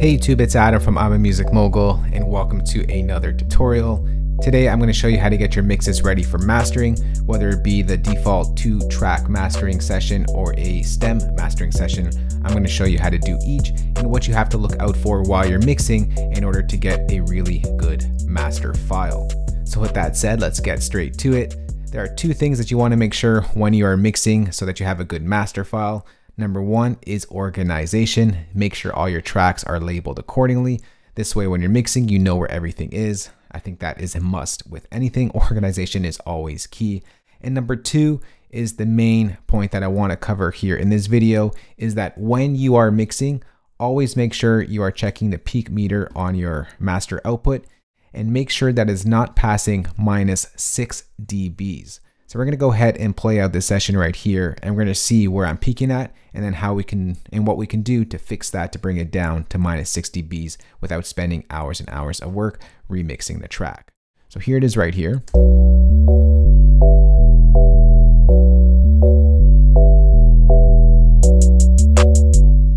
Hey YouTube, it's Adam from I'm a Music Mogul and welcome to another tutorial. Today I'm going to show you how to get your mixes ready for mastering, whether it be the default 2-track mastering session or a stem mastering session. I'm going to show you how to do each and what you have to look out for while you're mixing in order to get a really good master file. So with that said, let's get straight to it. There are two things that you want to make sure when you are mixing so that you have a good master file. Number one is organization. Make sure all your tracks are labeled accordingly. This way, when you're mixing, you know where everything is. I think that is a must with anything. Organization is always key. And number two is the main point that I want to cover here in this video is that when you are mixing, always make sure you are checking the peak meter on your master output and make sure that it's not passing -6 dBs. So we're going to go ahead and play out this session right here, and we're going to see where I'm peaking at and then how we can and what we can do to fix that to bring it down to -6 dBs without spending hours and hours of work remixing the track. So here it is right here.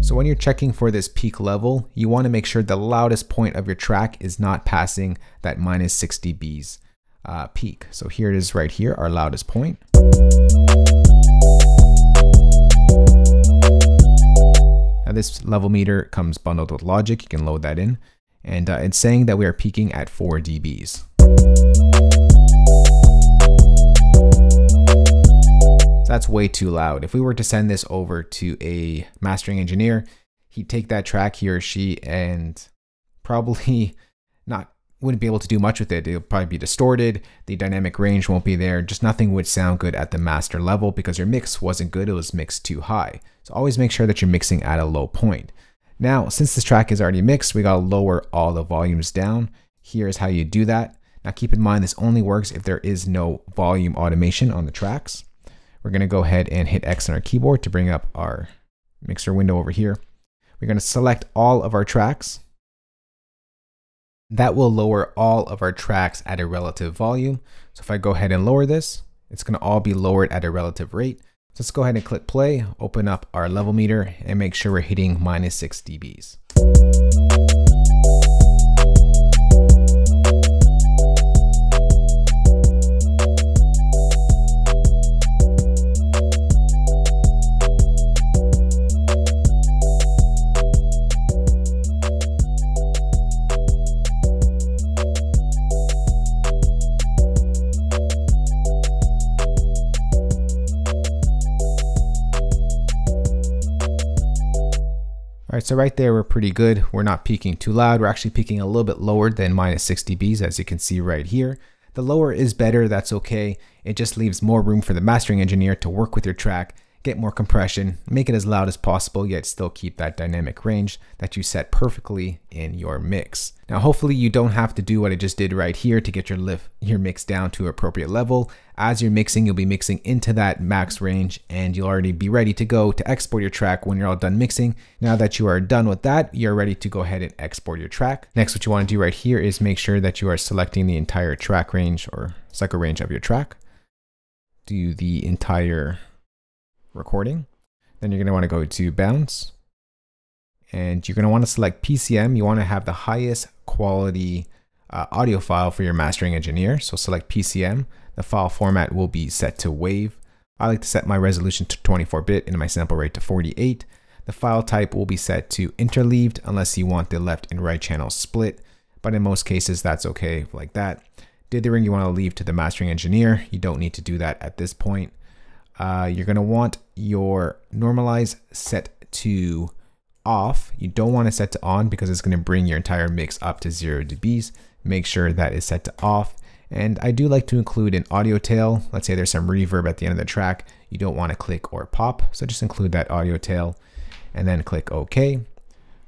So when you're checking for this peak level, you want to make sure the loudest point of your track is not passing that -6 dBs. Peak. So here it is right here, our loudest point. Now this level meter comes bundled with Logic. You can load that in. And it's saying that we are peaking at 4 dBs. So that's way too loud. If we were to send this over to a mastering engineer, he'd take that track, he or she, and probably wouldn't be able to do much with it. It'll probably be distorted. The dynamic range won't be there. Just nothing would sound good at the master level because your mix wasn't good. It was mixed too high. So always make sure that you're mixing at a low point. Now, since this track is already mixed, we got to lower all the volumes down. Here's how you do that. Now, keep in mind, this only works if there is no volume automation on the tracks. We're going to go ahead and hit X on our keyboard to bring up our mixer window over here. We're going to select all of our tracks. That will lower all of our tracks at a relative volume. So if I go ahead and lower this, it's going to all be lowered at a relative rate. So let's go ahead and click play, open up our level meter, and make sure we're hitting -6 dBs. All right, so right there, we're pretty good. We're not peaking too loud. We're actually peaking a little bit lower than -6 dBs, as you can see right here. The lower is better, that's okay. It just leaves more room for the mastering engineer to work with your track, get more compression, make it as loud as possible, yet still keep that dynamic range that you set perfectly in your mix. Now, hopefully you don't have to do what I just did right here to get your mix down to an appropriate level. As you're mixing, you'll be mixing into that max range and you'll already be ready to go to export your track when you're all done mixing. Now that you are done with that, you're ready to go ahead and export your track. Next, what you want to do right here is make sure that you are selecting the entire track range or cycle range of your track. Do the entire recording. Then you're going to want to go to bounce and you're going to want to select PCM. You want to have the highest quality audio file for your mastering engineer. So select PCM. The file format will be set to WAVE. I like to set my resolution to 24-bit and my sample rate to 48. The file type will be set to interleaved unless you want the left and right channel split, but in most cases that's okay like that. Dithering you want to leave to the mastering engineer. You don't need to do that at this point. You're going to want your normalize set to off. You don't want to set to on because it's going to bring your entire mix up to 0 dBs. Make sure that is set to off. And I do like to include an audio tail. Let's say there's some reverb at the end of the track. You don't want to click or pop. So just include that audio tail and then click OK.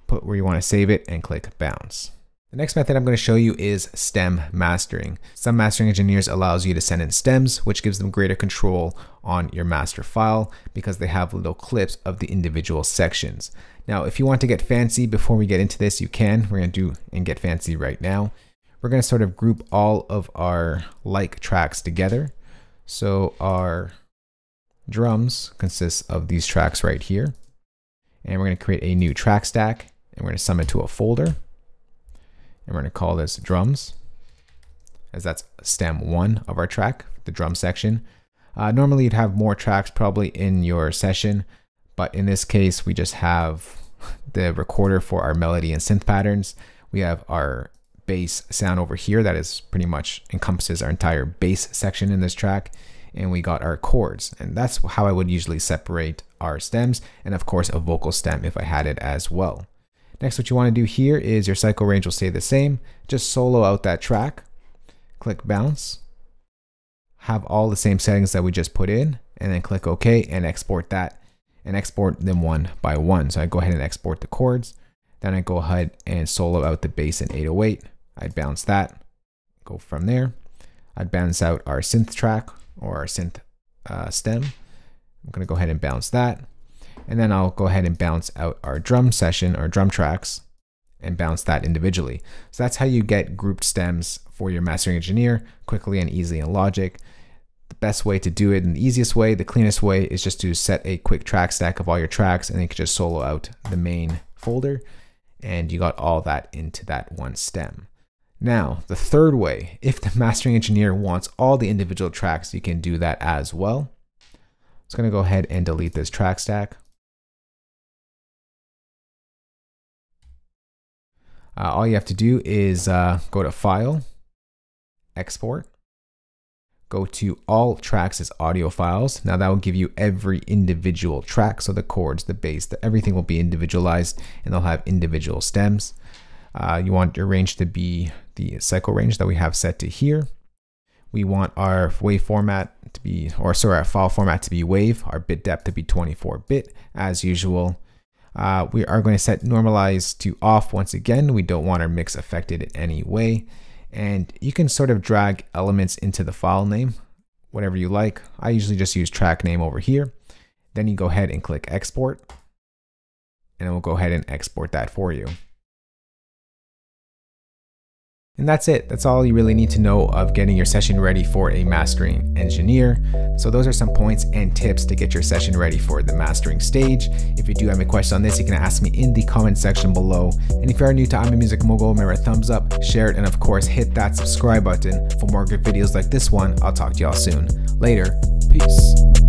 Put where you want to save it and click bounce. The next method I'm going to show you is stem mastering. Some mastering engineers allows you to send in stems, which gives them greater control on your master file because they have little clips of the individual sections. Now, if you want to get fancy before we get into this, you can. We're going to do and get fancy right now. We're going to sort of group all of our like tracks together. So our drums consists of these tracks right here. And we're going to create a new track stack. and we're going to sum it to a folder, and we're going to call this drums, as that's stem one of our track, the drum section. Normally you'd have more tracks probably in your session, but in this case, we just have the recorder for our melody and synth patterns. We have our bass sound over here that is pretty much encompasses our entire bass section in this track. And we got our chords, and that's how I would usually separate our stems, and of course a vocal stem if I had it as well. Next, what you want to do here is your cycle range will stay the same. Just solo out that track, click bounce, have all the same settings that we just put in, and then click OK and export that, and export them one by one. So I go ahead and export the chords, then I go ahead and solo out the bass in 808. I'd bounce that, go from there. I'd bounce out our synth track or our synth stem. I'm gonna go ahead and bounce that. And then I'll go ahead and bounce out our drum session or drum tracks and bounce that individually. So that's how you get grouped stems for your mastering engineer quickly and easily in Logic. The best way to do it and the easiest way, the cleanest way, is just to set a quick track stack of all your tracks, and then you can just solo out the main folder, and you got all that into that one stem. Now, the third way, if the mastering engineer wants all the individual tracks, you can do that as well. I'm just going to go ahead and delete this track stack. All you have to do is go to File, Export, go to All Tracks as Audio Files. Now that will give you every individual track, so the chords, the bass, everything will be individualized, and they'll have individual stems. You want your range to be the cycle range that we have set to here. We want our wave format to be, our file format to be WAVE, our bit depth to be 24-bit as usual. We are going to set normalize to off once again. We don't want our mix affected in any way. And you can sort of drag elements into the file name, whatever you like. I usually just use track name over here. Then you go ahead and click export, and it will go ahead and export that for you. And that's it. That's all you really need to know of getting your session ready for a mastering engineer. So those are some points and tips to get your session ready for the mastering stage. If you do have any questions on this, you can ask me in the comment section below. And if you are new to I'm a Music Mogul, remember to thumbs up, share it, and of course, hit that subscribe button for more good videos like this one. I'll talk to y'all soon. Later. Peace.